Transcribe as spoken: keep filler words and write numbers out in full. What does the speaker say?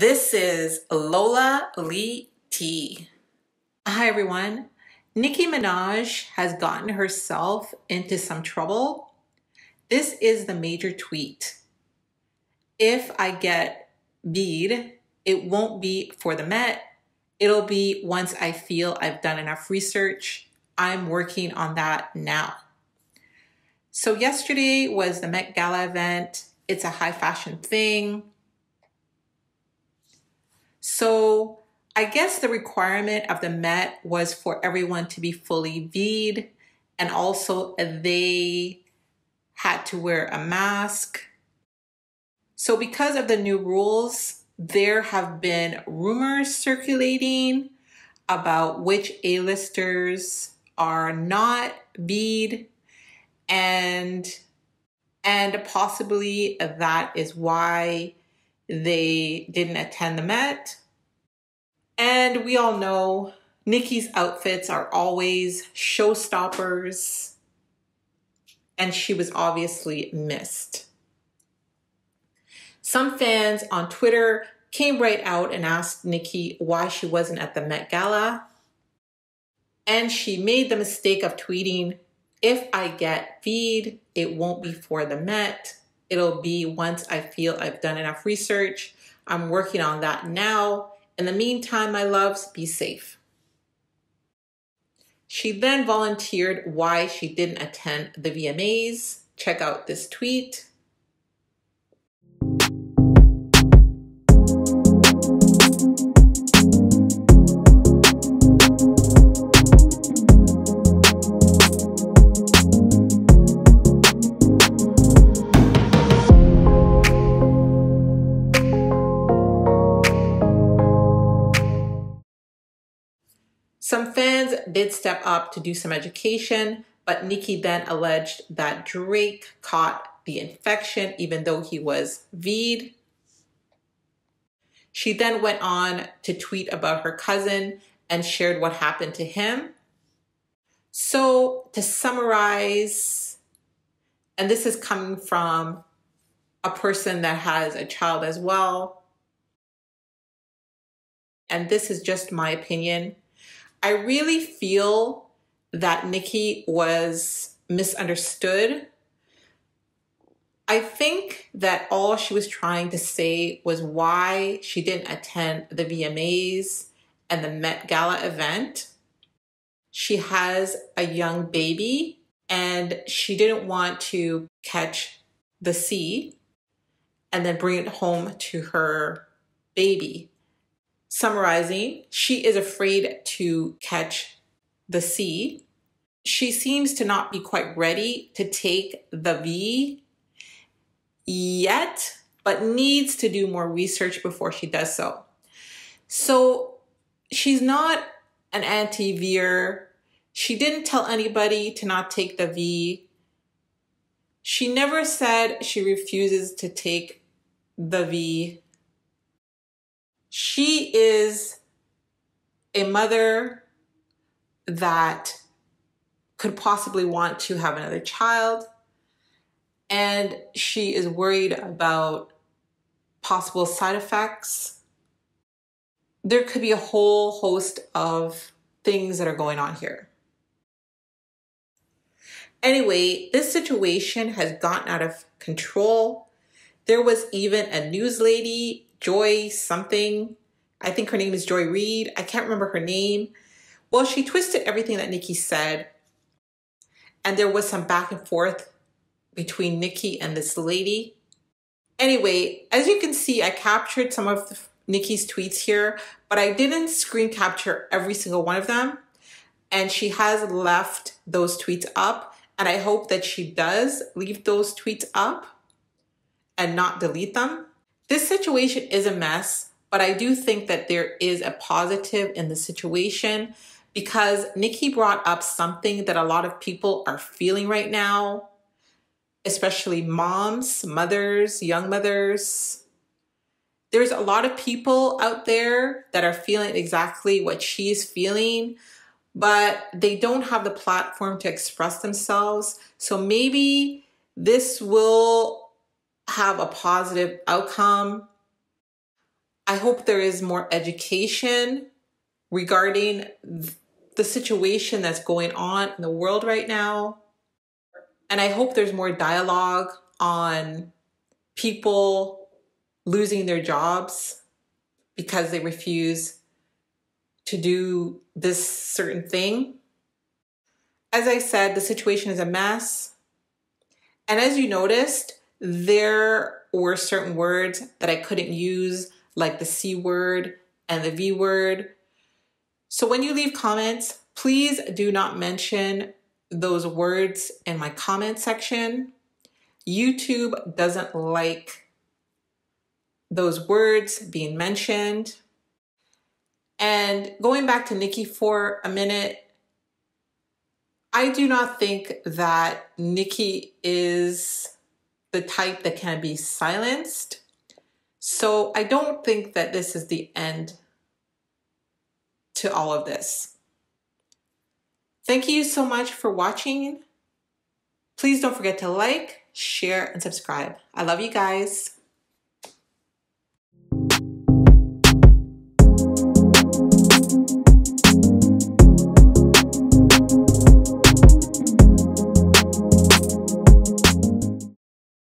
This is Lola Lee T. Hi everyone. Nicki Minaj has gotten herself into some trouble. This is the major tweet. If I get beat, it won't be for the Met. It'll be once I feel I've done enough research. I'm working on that now. So yesterday was the Met Gala event. It's a high fashion thing. So I guess the requirement of the Met was for everyone to be fully V'd, and also they had to wear a mask. So because of the new rules, there have been rumors circulating about which A-listers are not V'd, and and possibly that is why they didn't attend the Met. And we all know Nicki's outfits are always showstoppers, and she was obviously missed. Some fans on Twitter came right out and asked Nicki why she wasn't at the Met Gala, and she made the mistake of tweeting, "If I get V'd, it won't be for the Met. It'll be once I feel I've done enough research. I'm working on that now. In the meantime, my loves, be safe." She then volunteered why she didn't attend the V M As. Check out this tweet. Some fans did step up to do some education, but Nicki then alleged that Drake caught the infection even though he was V'd. She then went on to tweet about her cousin and shared what happened to him. So to summarize, and this is coming from a person that has a child as well, and this is just my opinion, I really feel that Nicki was misunderstood. I think that all she was trying to say was why she didn't attend the V M As and the Met Gala event. She has a young baby and she didn't want to catch the C and then bring it home to her baby. Summarizing, she is afraid to catch the C. She seems to not be quite ready to take the V yet, but needs to do more research before she does so. So she's not an anti-V'er. She didn't tell anybody to not take the V. She never said she refuses to take the V. She is a mother that could possibly want to have another child, and she is worried about possible side effects. There could be a whole host of things that are going on here. Anyway, this situation has gotten out of control. There was even a news lady, Joy something, I think her name is Joy Reid, I can't remember her name. Well, she twisted everything that Nicki said, and there was some back and forth between Nicki and this lady. Anyway, as you can see, I captured some of Nicki's tweets here, but I didn't screen capture every single one of them, and she has left those tweets up, and I hope that she does leave those tweets up and not delete them. This situation is a mess, but I do think that there is a positive in the situation because Nicki brought up something that a lot of people are feeling right now, especially moms, mothers, young mothers. There's a lot of people out there that are feeling exactly what she is feeling, but they don't have the platform to express themselves. So maybe this will have a positive outcome. I hope there is more education regarding the situation that's going on in the world right now. And I hope there's more dialogue on people losing their jobs because they refuse to do this certain thing. As I said, the situation is a mess. And as you noticed, there were certain words that I couldn't use, like the C word and the V word. So when you leave comments, please do not mention those words in my comment section. YouTube doesn't like those words being mentioned. And going back to Nicki for a minute, I do not think that Nicki is the type that can be silenced. So I don't think that this is the end to all of this. Thank you so much for watching. Please don't forget to like, share, and subscribe. I love you guys.